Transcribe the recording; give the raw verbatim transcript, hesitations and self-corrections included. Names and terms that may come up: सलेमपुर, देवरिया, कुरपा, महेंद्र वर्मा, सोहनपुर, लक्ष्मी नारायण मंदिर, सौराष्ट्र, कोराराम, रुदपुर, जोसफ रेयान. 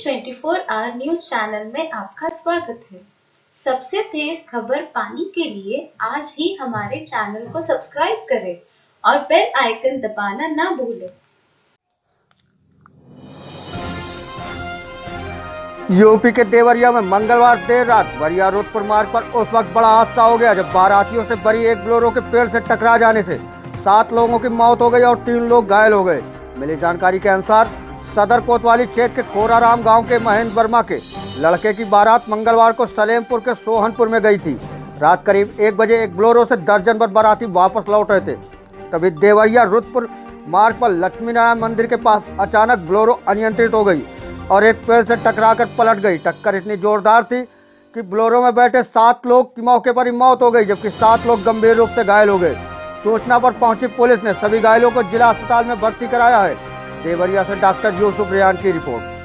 सी चौबीस our news channel में आपका स्वागत है। सबसे तेज खबर पाने के लिए आज ही हमारे चैनल को सब्सक्राइब करें और बेल आइकन दबाना ना भूलें। यूपी के देवरिया में मंगलवार देर रात बरिया रुदपुर मार्ग पर उस वक्त बड़ा हादसा हो गया जब बारातियों से भरी एक बोलेरो के पेड़ से टकरा जाने से सात लोगों की मौत हो गई और तीन लोग घायल हो गए। मिली जानकारी के अनुसार सदर कोतवाली क्षेत्र के कोराराम गांव के महेंद्र वर्मा के लड़के की बारात मंगलवार को सलेमपुर के सोहनपुर में गई थी। रात करीब एक बजे एक बोलेरो से दर्जन भर बाराती वापस लौट रहे थे, तभी देवरिया रुदपुर मार्ग पर लक्ष्मी नारायण मंदिर के पास अचानक बोलेरो अनियंत्रित हो गई और एक पेड़ से टकराकर पलट गई। टक्कर इतनी जोरदार थी कि बोलेरो में बैठे सात लोग की मौके पर ही मौत हो गई, जबकि सात लोग गंभीर रूप से घायल हो गए। सूचना पर पहुंची पुलिस ने सभी घायलों को जिला अस्पताल में भर्ती कराया है। देवरिया से डॉक्टर जोसफ रेयान की रिपोर्ट।